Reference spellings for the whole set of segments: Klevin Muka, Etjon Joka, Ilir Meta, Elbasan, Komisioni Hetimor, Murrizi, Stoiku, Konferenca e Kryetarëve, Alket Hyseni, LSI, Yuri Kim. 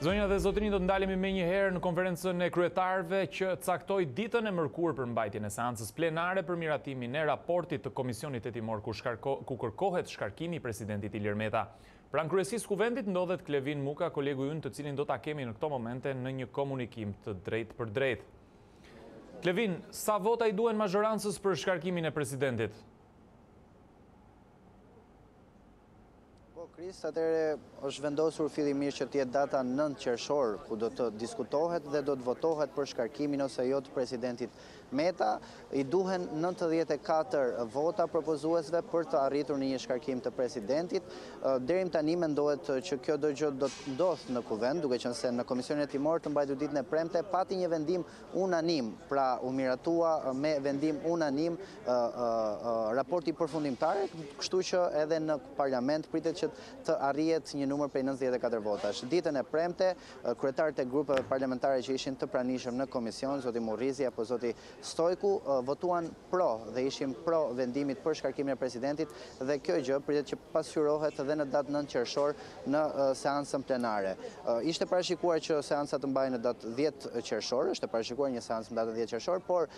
Zonja dhe zotrinj do të ndalemi me një herë në konferencën e kryetarëve që caktoi ditën e mërkurë për mbajtjen e seancës plenare për miratimin e raportit të Komisionit Hetimor ku kërkohet shkarkimi i presidentit Ilir Meta. Pranë kryesisë kuvendit ndodhet Klevin Muka, kolegu ynë, të cilin do ta kemi në këto momente në një komunikim të drejtë për drejtë. Klevin, sa vota I duhen mazhorancës për shkarkimin e presidentit? Kris, atëherë është vendosur fillimisht që të jetë data 9 qershor, ku do të diskutohet dhe do të votohet për shkarkimin ose jo të presidentit Meta. I duhen 94 vota propozuesve për të arritur në një shkarkim të presidentit. Deri tani mendohet që kjo do gjë do të ndodhë në kuvend, duke qenë se në Komisionin Hetimor të mbajtur ditën e premte pati një vendim unanim, pra u miratua me vendim unanim raporti përfundimtar, kështu që edhe në parlament pritet që të arrihet një numër prej 94 votash. Ditën e premte, kryetarët e grupeve parlamentare që ishin të pranishëm në komision, zoti Murrizi apo zoti Stoiku, votuan pro dhe ishin pro vendimit për shkarkimin e presidentit dhe kjo gjë pritet që pasqyrohet edhe në datë 9 qershor në seancën plenare. Ishte parashikuar që seanca të mbajë në datë 10 qershor, është parashikuar një seancë në datën 10 qershor, por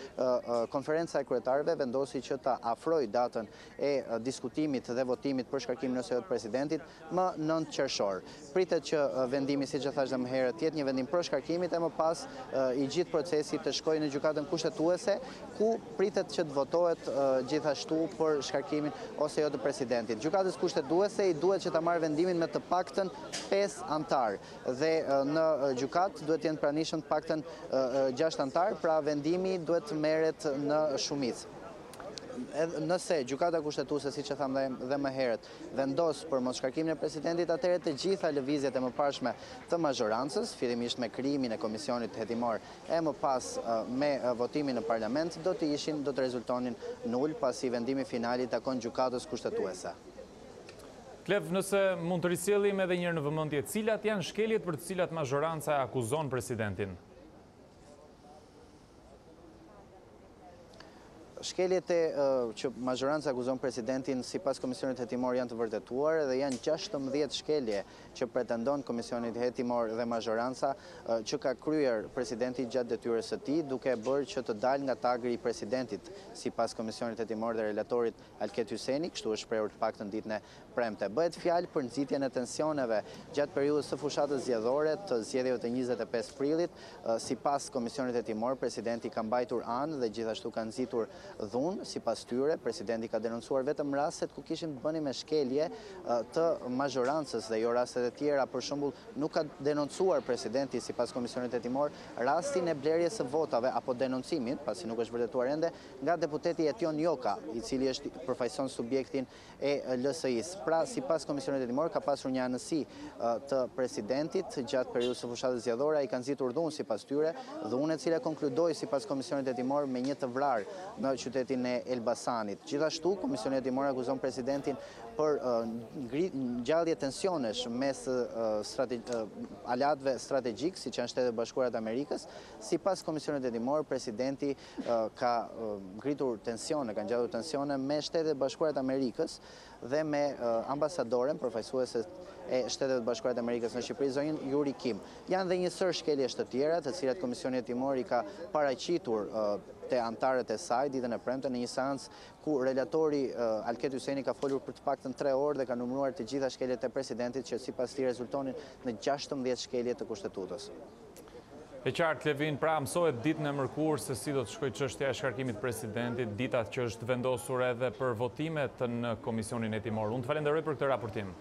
konferenca e kryetarëve vendosi që ta afrojë datën e diskutimit dhe votimit për shkarkimin ose jo të presidentit më 9 qershor. Pritet që vendimi, siç e thash më herët, të jetë një vendim pro shkarkimit e më pas I gjithë procesi të shkojë në gjykatën kushtetuese, ku pritet që të votohet gjithashtu për shkarkimin ose jo të presidentit. Gjykatës kushtetuese I duhet që ta marrë vendimin me të paktën 5 antar dhe në gjykat duhet të jenë pranishëm të paktën 6 antar, pra vendimi duhet të merret në shumicë. Nëse gjykata kushtetuese, siç e tham dhe më herët, vendos për mos shkarkimin e presidentit, atëherë të gjitha lëvizjet e mëparshme të mazhorancës, fillimisht me krijimin e Komisionit Hetimor e më pas me votimin në parlament, do të rezultonin nul, pasi vendimi final I takon gjykatës kushtetuese. Klev, nëse mund të risjellim edhe një herë në vëmendje, cilat janë shkeljet për të cilat mazhoranca akuzon presidentin? Shkeljet që mazhoranca akuzon presidentin sipas Komisionit Hetimor janë të vërtetuar dhe janë 16 shkelje që pretendon Komisioni Hetimor dhe mazhoranca që ka kryer presidenti gjatë detyrës së tij, duke bërë që të dalë nga tagri I presidentit sipas Komisionit Hetimor dhe relatorit Alket Hyseni, kështu është shprehur të paktën ditën e premte. Bëhet fjalë për nxitjen e tensioneve gjatë periudhës së fushatës zgjedhore të zgjedhjeve të 25 prillit, sipas Komisionit Hetimor, presidenti ka mbajtur anë dhe gjithashtu ka nxitur dhunë, sipas tyre, presidenti ka denoncuar vetëm rastet ku kishin të bënin me shkelje të mazhorancës dhe jo rastet e tjera. Për shembull, nuk ka denoncuar presidenti sipas Komisionit Hetimor rastin e blerjes së votave apo denoncimin, pasi nuk është vërtetuar ende, nga deputeti Etjon Joka, I cili është përfaqëson subjektin e LSI-s. Pra, sipas Komisionit Hetimor ka pasur një anësi të presidentit gjatë periudhës së fushatës zgjedhore, ai ka nxitur dhunë sipas tyre, dhunë e cila konkludoi sipas Komisionit Hetimor me një të vrarë në qytetin e Elbasanit. Gjithashtu, Komisioni Hetimor akuzon presidentin për ngjallje tensionesh mes aleatëve strategjik, siç janë Shtetet e Bashkuara të Amerikës. Sipas Komisionit Hetimor, presidenti ka ngritur tensione, ka ngjallur tensione me Shtetet e Bashkuara të Amerikës dhe me ambasadoren, përfaqësuese e Shteteve të Bashkuara të Amerikës në Shqipëri, zonjën Yuri Kim. Janë dhe një sër shkelje të tjera, të cilat Komisioni Hetimor I ka paraqitur te antarët e saj ditën e premte në një seancë ku relatori Alket Hyseni ka folur për të paktën 3 orë dhe ka numëruar të gjitha shkeljet e presidentit që sipas tij rezultonin në 16 shkelje të kushtetutës. E qartë, Klevin, pra mësohet ditën e mërkurë se si do të shkojë çështja e shkarkimit të presidentit, dita që është vendosur edhe për votimet në Komisionin Hetimor. Unë të falenderoj për këtë raportim.